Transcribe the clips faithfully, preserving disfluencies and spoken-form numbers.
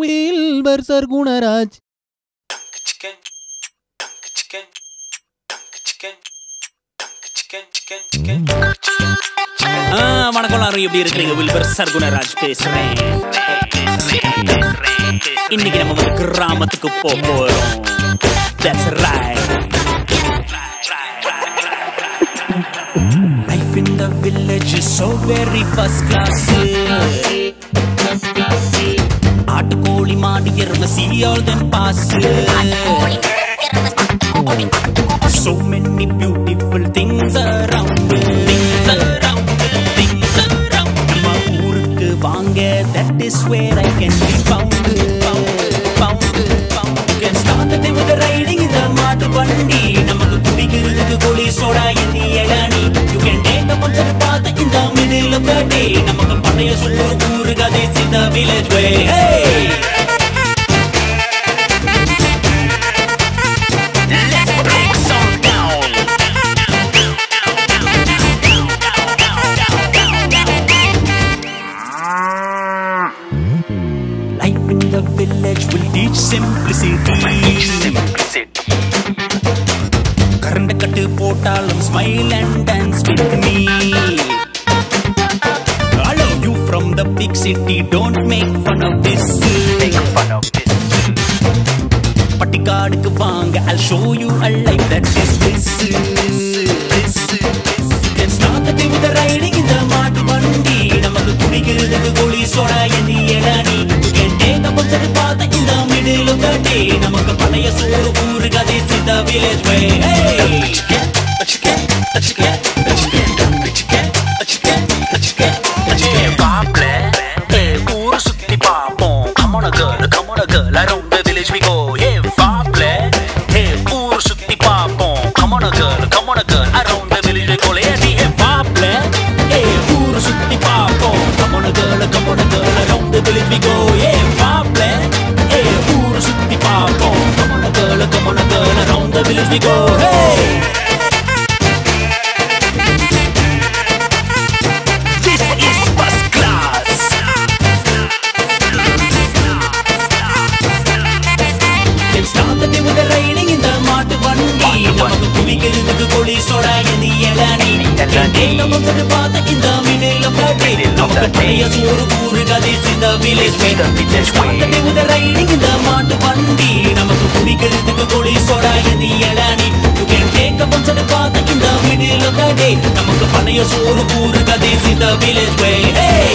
Wilbur Sargunaraj. Dunk-A-Chicken, Dunk-A-Chicken, Dunk-A-Chicken, Dunk-A-Chicken, Chicken, Chicken, Chicken, Chicken. Ah, வணக்கம் எல்லாரும், எப்படி இருக்கீங்க? Wilbur Sargunaraj பேசுறேன். இன்னைக்கு நம்ம ஒரு கிராமத்துக்கு போறோம். That's right. Life in the village is so very first class. Atukoli maadi erma see all them pass. So many beautiful things around, things around, things around. Ma urukku vaanga, that is where I can be found, found, found, found. Can start the day with a riding in the maatu vandi. Namakku kudikiradhukku koli soda enni elani. You can take the mountain path in the middle of the day. Namakku panaya solla oorukadai in the village way. Hey. The village will teach simplicity. Teach simplicity. Karandakattu potalum smile and dance with me. Hello, you from the big city, don't make fun of this. Make fun of this. Pattikadukku vaanga, I'll show you a life that is this. This, this, this. Let's start the day with the riding in the maatu vandi. Namakku kudikkiradhukku koli soda enni elani. Namakku panaya solla oorukadai in the village way. Dunk-A-Chicken, Dunk-A-Chicken, Dunk-A-Chicken, Dunk-A-Chicken, Dunk-A-Chicken, Dunk-A-Chicken, Dunk-A-Chicken, Dunk-A-Chicken. Paaple, hey, oor sutti paapom. Come on a girl, come on a girl, around the village we go. Hey, paaple, hey, oor sutti paapom. Come on a girl, come on a girl, around the village we go. Hey, paaple, hey, oor sutti paapom. Come on a girl, come on a girl, around the village we go. Hey, paaple. Come on a girl, around the village we go. Hey! This is first class. Then start the day with the riding in the maatu vandi. Namakku kudikiradhukku koli soda enni elani. Can take the mountain path in the middle of the day. Namakku panaya solla oorukadai in the village way. Start the day with the riding in the maatu vandi. Kudikiradhukku koli soda enni elani. You can take a mountain path in the middle of the day. Namakku panaya solla oorukadai in the village way. Hey!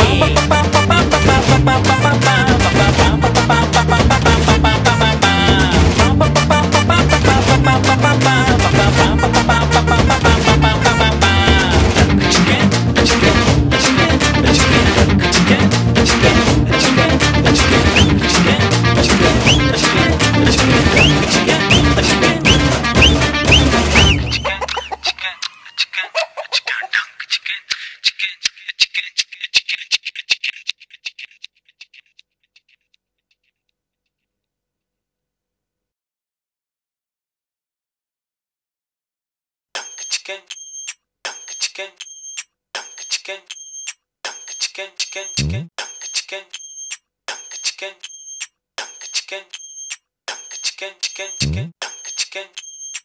Chicken, Dunk-A-Chicken, Dunk-A-Chicken, Dunk-A-Chicken, Chicken, Chicken, Dunk-A-Chicken, Dunk-A-Chicken, Dunk-A-Chicken, Dunk-A-Chicken, Chicken, Chicken, Dunk-A-Chicken.